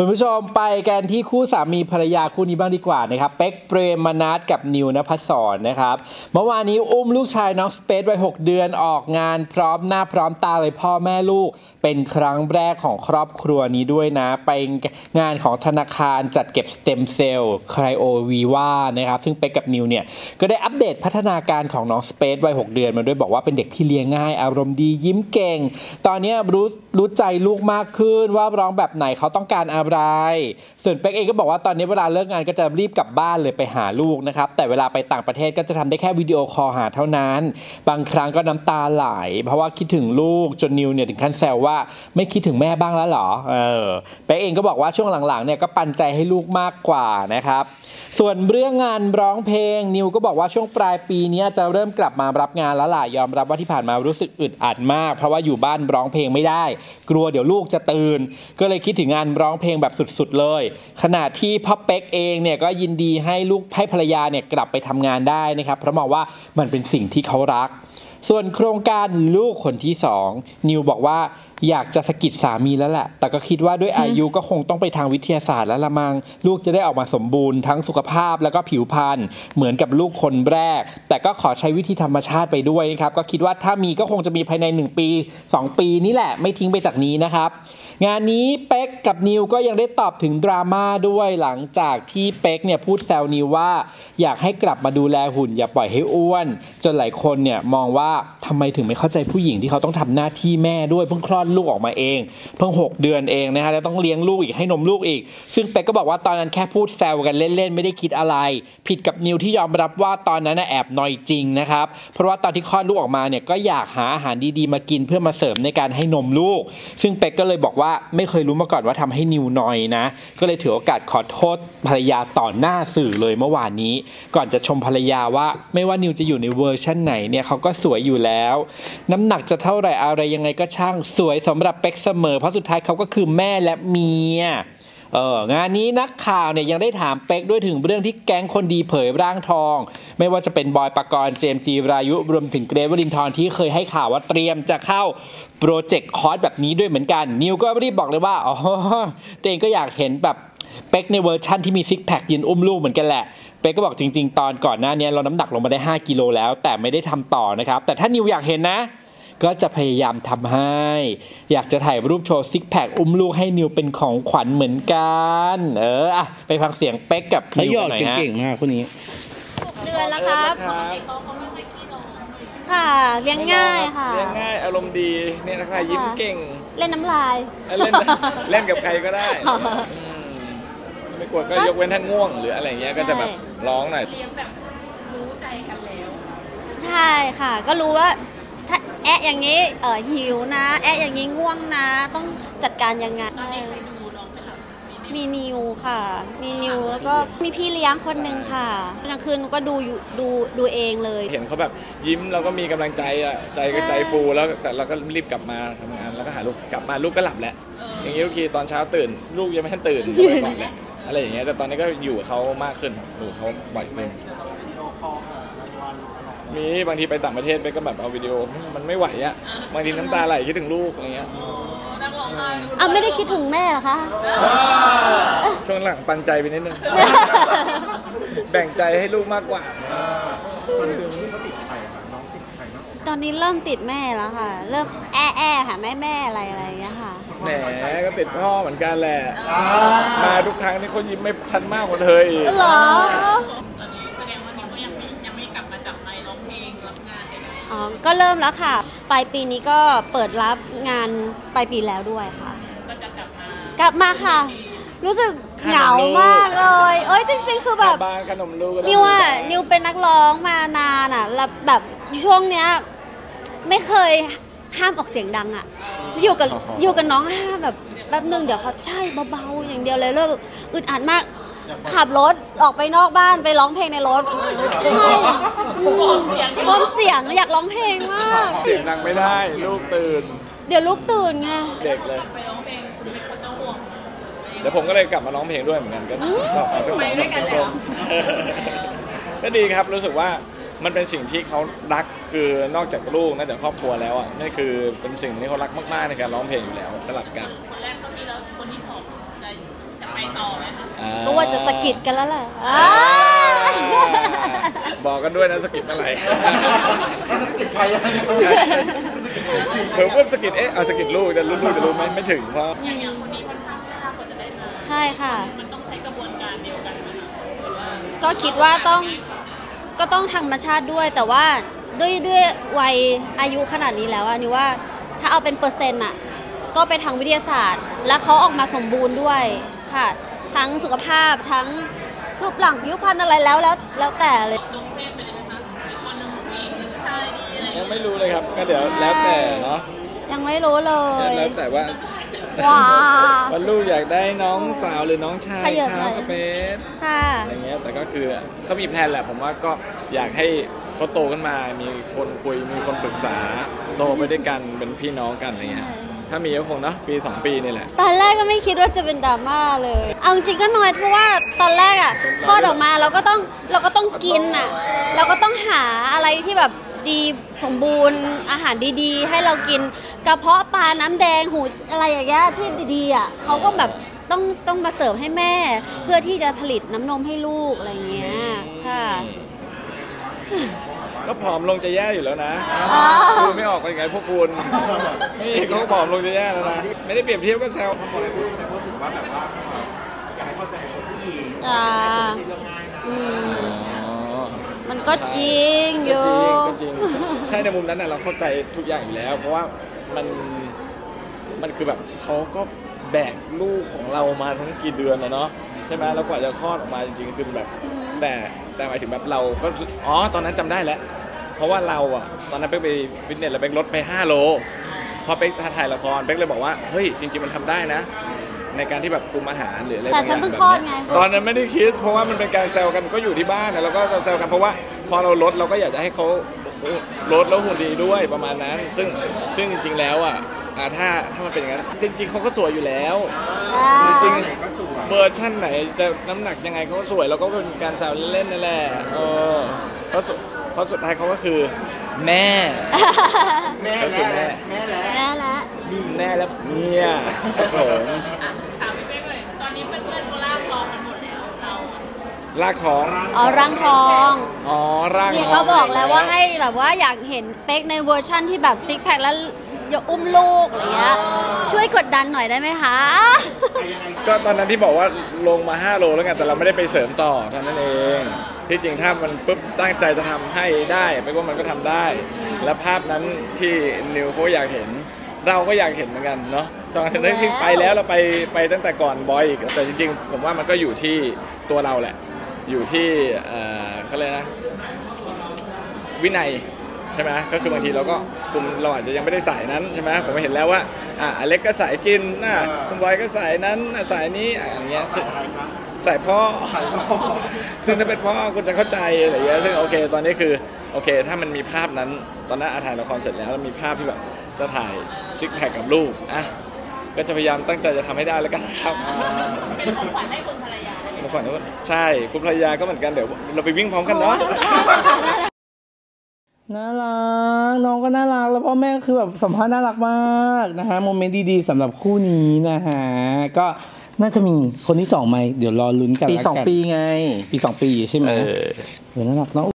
คุณผู้ชมไปกันที่คู่สามีภรรยาคู่นี้บ้างดีกว่านะครับเป๊กเปรมนัสกับนิวนภัสสรนะครับเมื่อวานนี้อุ้มลูกชายน้องสเปซวัย6 เดือนออกงานพร้อมหน้าพร้อมตาเลยพ่อแม่ลูกเป็นครั้งแรกของครอบครัวนี้ด้วยนะไปงานของธนาคารจัดเก็บสเต็มเซลล์ไคลโอวีวานะครับซึ่งเป๊กกับนิวเนี่ยก็ได้อัปเดตพัฒนาการของน้องสเปซวัย6 เดือนมาด้วยบอกว่าเป็นเด็กที่เลี้ยงง่ายอารมณ์ดียิ้มเก่งตอนนี้รู้ใจลูกมากขึ้นว่าร้องแบบไหนเขาต้องการอะไรส่วนเป๊กเองก็บอกว่าตอนนี้เวลาเลิกงานก็จะรีบกลับบ้านเลยไปหาลูกนะครับแต่เวลาไปต่างประเทศก็จะทำได้แค่วิดีโอคอลหาเท่านั้นบางครั้งก็น้ำตาไหลเพราะว่าคิดถึงลูกจนนิวเนี่ยถึงขั้นแซวว่าไม่คิดถึงแม่บ้างแล้วหรอเป๊กเองก็บอกว่าช่วงหลังๆเนี่ยก็ปันใจให้ลูกมากกว่านะครับส่วนเรื่องงานร้องเพลงนิวก็บอกว่าช่วงปลายปีนี้จะเริ่มกลับมารับงานแล้วล่ะยอมรับว่าที่ผ่านมารู้สึกอึดอัดมากเพราะว่าอยู่บ้านร้องเพลงไม่ได้กลัวเดี๋ยวลูกจะตื่นก็เลยคิดถึงงานร้องเพลงแบบสุดๆเลยขณะที่พ่อเป๊กเองเนี่ยก็ยินดีให้ลูกให้ภรรยาเนี่ยกลับไปทำงานได้นะครับเพราะมองว่ามันเป็นสิ่งที่เขารักส่วนโครงการลูกคนที่2นิวบอกว่าอยากจะสะกิดสามีแล้วแหละแต่ก็คิดว่าด้วยอายุก็คงต้องไปทางวิทยาศาสตร์แล้วละมังลูกจะได้ออกมาสมบูรณ์ทั้งสุขภาพแล้วก็ผิวพรรณเหมือนกับลูกคนแรกแต่ก็ขอใช้วิธีธรรมชาติไปด้วยนะครับก็คิดว่าถ้ามีก็คงจะมีภายใน1 ปี2 ปีนี่แหละไม่ทิ้งไปจากนี้นะครับงานนี้เป๊กกับนิวก็ยังได้ตอบถึงดราม่าด้วยหลังจากที่เป๊กเนี่ยพูดแซวนิวว่าอยากให้กลับมาดูแลหุ่นอย่าปล่อยให้อ้วนจนหลายคนเนี่ยมองว่าทำไมถึงไม่เข้าใจผู้หญิงที่เขาต้องทำหน้าที่แม่ด้วยเพิ่งคลอดลูกออกมาเองเพิ่ง6 เดือนเองนะฮะแล้วต้องเลี้ยงลูกอีกให้นมลูกอีกซึ่งเป๊กก็บอกว่าตอนนั้นแค่พูดแซวกันเล่นๆไม่ได้คิดอะไรผิดกับนิวที่ยอมรับว่าตอนนั้นแอบนอยจริงนะครับเพราะว่าตอนที่คลอดลูกออกมาเนี่ยก็อยากหาอาหารดีๆมากินเพื่อมาเสริมในการให้นมลูกซึ่งเป๊กก็เลยบอกว่าไม่เคยรู้มาก่อนว่าทำให้นิวนอยนะก็เลยถือโอกาสขอโทษภรรยาต่อหน้าสื่อเลยเมื่อวานนี้ก่อนจะชมภรรยาว่าไม่ว่านิวจะอยู่ในเวอร์ชั่นไหนเนี่ยเขาก็สวยอยู่แล้วน้ำหนักจะเท่าไหร่อะไรยังไงก็ช่างสวยสำหรับเป๊กเสมอเพราะสุดท้ายเขาก็คือแม่และเมียงานนี้นักข่าวเนี่ยยังได้ถามเป๊กด้วยถึงเรื่องที่แก๊งคนดีเผยร่างทองไม่ว่าจะเป็นบอยปกรณ์เจมส์จีรายุรวมถึงเกรทวรินทร์ที่เคยให้ข่าวว่าเตรียมจะเข้าโปรเจกต์คอร์สแบบนี้ด้วยเหมือนกันนิวก็รีบบอกเลยว่าอ๋อตัวเองก็อยากเห็นแบบเป๊กในเวอร์ชั่นที่มีซิกแพคยืนอุ้มลูกเหมือนกันแหละเป๊กก็บอกจริงๆตอนก่อนหน้านี้เราน้ำหนักลงมาได้5 กิโลแล้วแต่ไม่ได้ทำต่อนะครับแต่ถ้านิวอยากเห็นนะก็จะพยายามทำให้อยากจะถ่ายรูปโชว์ซิกแพคอุ้มลูกให้นิวเป็นของขวัญเหมือนกันอะไปฟังเสียงเป๊กกับนิวหน่อยฮะเก่งมากคนนี้6 เดือนแล้วครับค่ะเลี้ยงง่ายค่ะเลี้ยงง่ายอารมณ์ดีเนี่ยนะคะยิ้มเก่งเล่นน้ำลายเล่นกับใครก็ได้ไม่กลัวก็ยกเว้นท่านง่วงหรืออะไรเงี้ยก็จะแบบร้องหน่อยเลี้ยงแบบรู้ใจกันแล้วใช่ค่ะก็รู้ว่าถ้าแอะอย่างนี้หิวนะแอะอย่างนี้ง่วงนะต้องจัดการยังไงตอนนี้ใครดูน้องเป็นหลักมีนิวค่ะมีนิวแล้วก็มีพี่เลี้ยงคนหนึ่งค่ะกลางคืนก็ดูเองเลยเห็นเขาแบบยิ้มเราก็มีกำลังใจอ่ะใจก็ใจฟูแล้วแต่เราก็รีบกลับมาทำงานแล้วก็หาลูกกลับมาลูกก็หลับแล้วอย่างนี้ทุกทีตอนเช้าตื่นลูกยังไม่ทันตื่นไปก่อนแหละอะไรอย่างเงี้ยแต่ตอนนี้ก็อยู่กับเขามากขึ้นอยู่เขาบ่อยขึ้นมีบางทีไปต่างประเทศไปก็แบบเอาวิดีโอมันไม่ไหวอ่ะบางทีน้ำตาไหลคิดถึงลูกอะไรเงี้ยอ่ะไม่ได้คิดถึงแม่หรอคะช่วงหลังปันใจไปนิดนึงแบ่งใจให้ลูกมากกว่าตอนนี้เริ่มติดแม่แล้วค่ะเริ่มแอะค่ะแม่อะไรอย่างเงี้ยค่ะแหมก็ติดพ่อเหมือนกันแหละมาทุกครั้งนี่คนยิ้มไม่ชันมากกว่าเลยเหรอก็เริ่มแล้วค่ะปลายปีนี้ก็เปิดรับงานปลายปีแล้วด้วยค่ะก็จะกลับมาค่ะรู้สึกเหงามากเลยเอ้ยจริงๆคือแบบนิวเป็นนักร้องมานานอ่ะแล้วแบบช่วงเนี้ยไม่เคยห้ามออกเสียงดังอ่ะอยู่กับน้องห้ามแบบแป๊บนึงเดี๋ยวเขาใช่เบาๆอย่างเดียวเลยแล้วอึดอัดมากขับรถออกไปนอกบ้านไปร้องเพลงในรถใช่บ่มเสียงอยากร้องเพลงมากเสียงดังไม่ได้ลูกตื่นเดี๋ยวลูกตื่นไงเด็กเลยไปร้องเพลงเป็นคนเจ้าห่วงเดี๋ยวผมก็เลยกลับมาร้องเพลงด้วยเหมือนกันก็ไปด้วยกันแล้วก็ดีครับรู้สึกว่ามันเป็นสิ่งที่เขารักคือนอกจากลูกนะแต่ครอบครัวแล้วอ่ะนี่คือเป็นสิ่งที่เขารักมากๆในการร้องเพลงอยู่แล้วตลอดกันคนแรกเขามีแล้วคนที่สอง ไปต่อไหมก็ว่าจะสะกิดกันแล้วแหละบอกกันด้วยนะสะกิดอะไรสะกิดใครเพิ่มสะกิดเอ๊ะเอาสะกิดลูกแต่ลูกจะรู้ไหมไม่ถึงเพราะอย่างคนนี้คนทำน่ารักกว่าจะได้มาใช่ค่ะมันต้องใช้กระบวนการเดียวกันก็คิดว่าก็ต้องธรรมชาติด้วยแต่ว่าด้วยวัยอายุขนาดนี้แล้วนี่ว่าถ้าเอาเป็นเปอร์เซ็นต์อ่ะก็ไปทางวิทยาศาสตร์และเขาออกมาสมบูรณ์ด้วยค่ะทั้งสุขภาพทั้งรูปหลังผิวพรรณอะไรแล้วแต่เลยตรงเพศไปเลยไหมคะคนหนึ่งผู้หญิงหนึ่งชายดีอะไรยังไม่รู้เลยครับก็เดี๋ยวแล้วแต่เนาะยังไม่รู้เลยแล้วแต่ว่าว่าลูกอยากได้น้องสาวหรือน้องชายชาวสเปนอะไรเงี้ยแต่ก็คือก็มีแพลนแหละผมว่าก็อยากให้เขาโตขึ้นมามีคนคุยมีคนปรึกษาโตไปด้วยกันเป็นพี่น้องกันอะไรเงี้ยถ้ามีก็คงเนาะปี2ปีนี่แหละตอนแรกก็ไม่คิดว่าจะเป็นดราม่าเลยเอาจริงก็น้อยเพราะว่าตอนแรกอ่ะคลอดออกมาเราก็ต้องกินอ่ะเราก็ต้องหาอะไรที่แบบดีสมบูรณ์อาหารดีๆให้เรากินกระเพาะปลาน้ำแดงหูอะไรอย่างเงี้ยที่ดีๆอ่ะเขาก็แบบต้องมาเสิร์ฟให้แม่เพื่อที่จะผลิตน้ำนมให้ลูกอะไรเงี้ยค่ะก็ผอมลงจะแย่อยู่แล้วนะดูไม่ออกเป็นไงพวกคุณนี่เขาผอมลงจะแย่แล้วนะไม่ได้เปรียบเทียบก็แซวเขาบอกเลยพูดแต่พูดถึงว่าแบบว่าอยากให้เข้าใจคนผู้หญิงไม่ใช่เรื่องง่ายนะมันก็จริงอยู่ใช่ในมุมนั้นน่ะเราเข้าใจทุกอย่างอยู่แล้วเพราะว่ามันคือแบบเขาก็แบกลูกของเรามาทั้งกี่เดือนแล้วเนาะใช่ไหมแล้วกว่าจะคลอดออกมาจริงๆคือแบบแต่หมายถึงแบบเราก็อ๋อตอนนั้นจำได้แล้วเพราะว่าเราอ่ะตอนนั้นเป๊กไปฟิตเนสแล้วเป๊กลดไป5 โลพอเป๊กถ่ายละครเป๊กเลยบอกว่าเฮ้ยจริงๆมันทำได้นะในการที่แบบคุมอาหารหรืออะไรแบบนี้ตอนนั้นไม่ได้คิดเพราะว่ามันเป็นการแซวกันก็อยู่ที่บ้านนะแล้วก็แซวกันเพราะว่าพอเราลดเราก็อยากจะให้เขาลดแล้วหุ่นดีด้วยประมาณนั้นซึ่งจริงๆแล้วอ่ะถ้ามันเป็นอย่างนั้นจริงๆเขาก็สวยอยู่แล้วจริงๆเวอร์ชั่นไหนจะน้ำหนักยังไงเขาก็สวยแล้วก็เป็นการแซวเล่นๆนั่นแหละเพราะสุดท้ายเขาก็คือแม่และเมียครับผมถามพี่เป๊กเลยตอนนี้เพื่อนๆเขาลากท้องกันหมดแล้วเราลากท้องอ๋อร่างท้องอ๋อร่างท้องนี่เขาบอกแล้วว่าให้แบบว่าอยากเห็นเป๊กในเวอร์ชั่นที่แบบซิกแพคแล้วอย่าอุ้มลูกอะไรเงี้ยช่วยกดดันหน่อยได้ไหมคะก็ตอนนั้นที่บอกว่าลงมา5 โลแล้วไงแต่เราไม่ได้ไปเสริมต่อเท่านั้นเองที่จริงถ้ามันปุ๊บตั้งใจจะทำให้ได้ไม่ว่ามันก็ทำได้และภาพนั้นที่นิวเขาอยากเห็นเราก็อยากเห็นเหมือนกันเนาะจองทั้งที่ไปแล้วเราไปตั้งแต่ก่อนบอยอีกแต่จริงๆผมว่ามันก็อยู่ที่ตัวเราแหละอยู่ที่เขาเลยนะวินัยใช่ไหมก็คือบางทีเราก็คุมเราอาจจะยังไม่ได้สายนั้นใช่ไหมผมเห็นแล้วว่าอเล็กก็สายกินนะคุณบอยก็สายนั้นสายนี้อย่างเงี้ยสายพ่อซึ่งถ้าเป็นพ่อคุณจะเข้าใจอะไรเงี้ยซึ่งโอเคตอนนี้คือโอเคถ้ามันมีภาพนั้นตอนนั้นถ่ายละครเสร็จแล้วมีภาพที่แบบจะถ่ายซิกแพคกับลูกก็จะพยายามตั้งใจจะทำให้ได้แล้วกันครับเป็นของขวัญให้คุณภรรยาของขวัญใช่คุณภรรยาก็เหมือนกันเดี๋ยวเราไปวิ่งพร้อมกันเนาะน่ารักน้องก็น่ารักแล้วพ่อแม่คือแบบสัมภาษณ์น่ารักมากนะฮะโมเมนต์ดีๆสำหรับคู่นี้นะฮะก็น่าจะมีคนที่2ไหมเดี๋ยวรอลุ้นกันปี2ปีไงปี2ปีใช่ไหมน่ารักเนาะ